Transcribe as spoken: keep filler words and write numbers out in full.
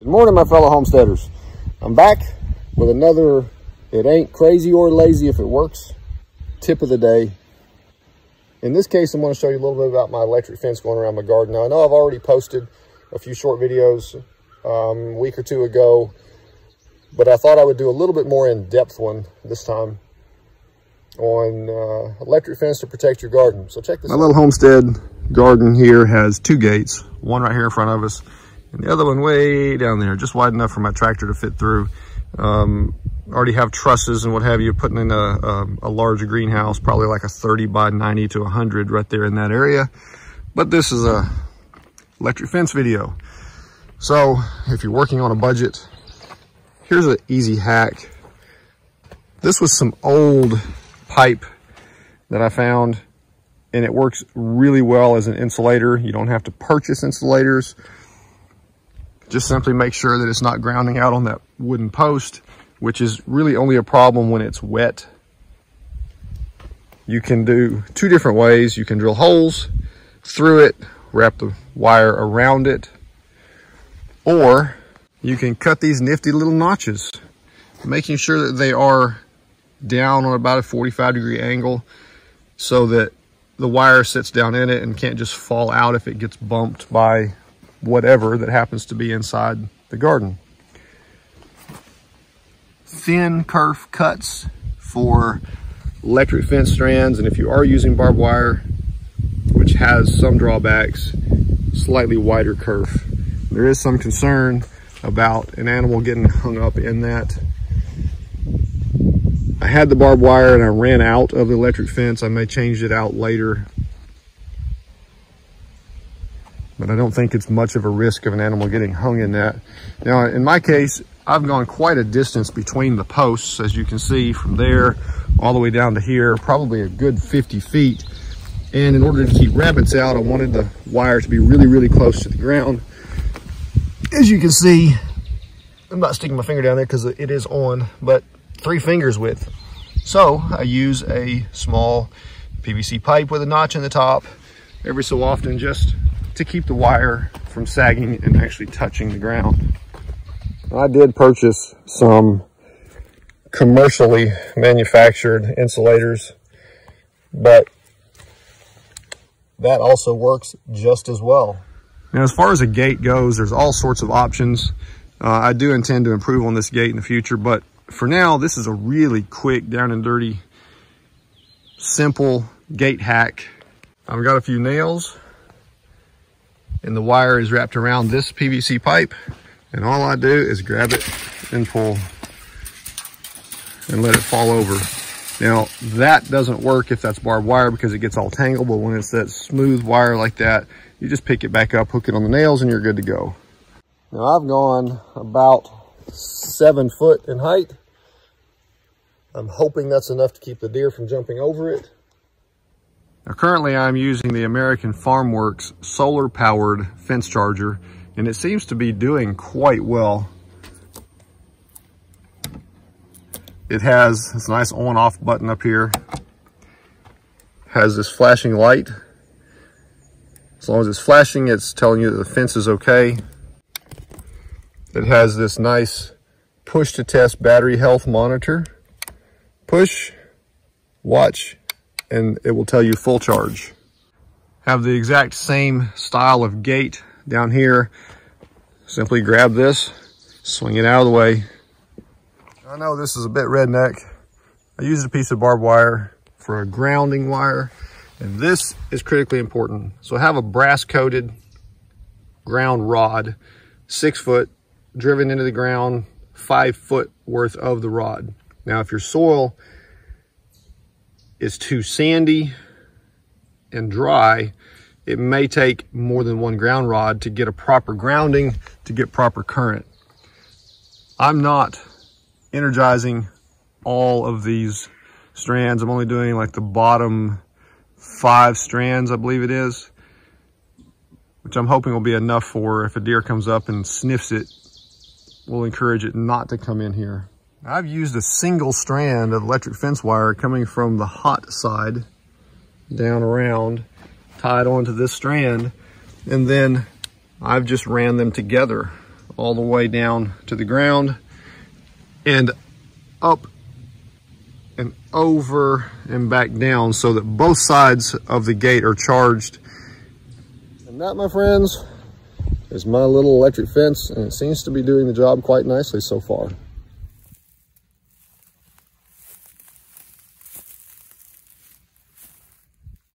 Good morning, my fellow homesteaders. I'm back with another "It ain't crazy or lazy if it works" tip of the day. In this case, I'm going to show you a little bit about my electric fence going around my garden. Now, I know I've already posted a few short videos um, a week or two ago, but I thought I would do a little bit more in-depth one this time on uh, electric fence to protect your garden. So check this out. My little homestead garden here has two gates, one right here in front of us, and the other one way down there, just wide enough for my tractor to fit through. Um, already have trusses and what have you, putting in a, a, a large greenhouse, probably like a thirty by ninety to a hundred right there in that area. But this is a electric fence video. So if you're working on a budget, here's an easy hack. This was some old pipe that I found, and it works really well as an insulator. You don't have to purchase insulators. Just simply make sure that it's not grounding out on that wooden post, which is really only a problem when it's wet. You can do two different ways. You can drill holes through it, wrap the wire around it, or you can cut these nifty little notches, making sure that they are down on about a forty-five degree angle so that the wire sits down in it and can't just fall out if it gets bumped by whatever that happens to be inside the garden. Thin kerf cuts for electric fence strands, and if you are using barbed wire, which has some drawbacks, slightly wider kerf. There is some concern about an animal getting hung up in that. I had the barbed wire and I ran out of the electric fence. I may change it out later, but I don't think it's much of a risk of an animal getting hung in that. Now, in my case, I've gone quite a distance between the posts, as you can see, from there all the way down to here, probably a good fifty feet. And in order to keep rabbits out, I wanted the wire to be really, really close to the ground. As you can see, I'm not sticking my finger down there because it is on, but three fingers width. So I use a small P V C pipe with a notch in the top every so often, just to keep the wire from sagging and actually touching the ground. I did purchase some commercially manufactured insulators, but that also works just as well. Now, as far as a gate goes, there's all sorts of options. Uh, I do intend to improve on this gate in the future, but for now, this is a really quick, down and dirty, simple gate hack. I've got a few nails, and the wire is wrapped around this P V C pipe, and all I do is grab it and pull and let it fall over. Now, that doesn't work if that's barbed wire because it gets all tangled, but when it's that smooth wire like that, you just pick it back up, hook it on the nails, and you're good to go. Now, I've gone about seven foot in height. I'm hoping that's enough to keep the deer from jumping over it. Now, currently, I'm using the American Farmworks solar-powered fence charger, and it seems to be doing quite well. It has this nice on-off button up here. It has this flashing light. As long as it's flashing, it's telling you that the fence is okay. It has this nice push-to-test battery health monitor. Push, watch, and it will tell you full charge. Have the exact same style of gate down here. Simply grab this, swing it out of the way. I know this is a bit redneck. I used a piece of barbed wire for a grounding wire, and this is critically important. So have a brass coated ground rod, six foot, driven into the ground, five foot worth of the rod. Now, if your soil is too sandy and dry, it may take more than one ground rod to get a proper grounding, to get proper current. I'm not energizing all of these strands. I'm only doing like the bottom five strands, I believe it is, which I'm hoping will be enough for if a deer comes up and sniffs it, we'll encourage it not to come in here. I've used a single strand of electric fence wire coming from the hot side down around, tied onto this strand, and then I've just ran them together all the way down to the ground and up and over and back down so that both sides of the gate are charged. And that, my friends, is my little electric fence, and it seems to be doing the job quite nicely so far.